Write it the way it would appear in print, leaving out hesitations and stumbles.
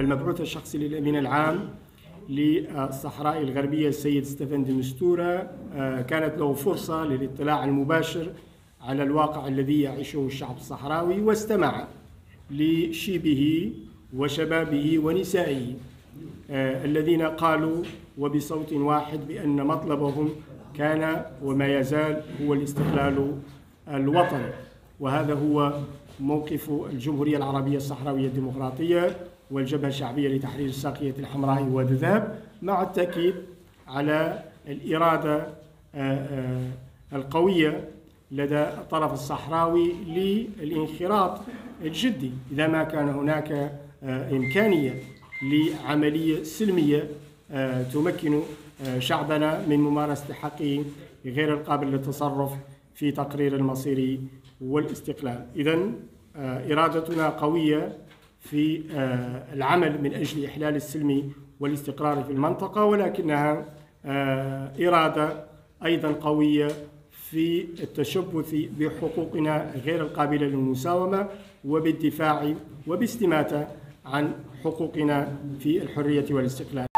المبعوث الشخصي للأمين العام للصحراء الغربية السيد ستيفان دي مستورا، كانت له فرصة للاطلاع المباشر على الواقع الذي يعيشه الشعب الصحراوي، واستمع لشيبه وشبابه ونسائه الذين قالوا وبصوت واحد بأن مطلبهم كان وما يزال هو الاستقلال الوطني. وهذا هو موقف الجمهورية العربية الصحراوية الديمقراطية والجبهة الشعبية لتحرير الساقية الحمراء والذهب، مع التأكيد على الإرادة القوية لدى الطرف الصحراوي للانخراط الجدي إذا ما كان هناك إمكانية لعملية سلمية تمكن شعبنا من ممارسة حقه غير القابل للتصرف في تقرير المصير والاستقلال. إذن إرادتنا قوية في العمل من أجل إحلال السلم والاستقرار في المنطقة، ولكنها إرادة أيضا قوية في التشبث بحقوقنا غير القابلة للمساومة وبالدفاع وباستماتة عن حقوقنا في الحرية والاستقلال.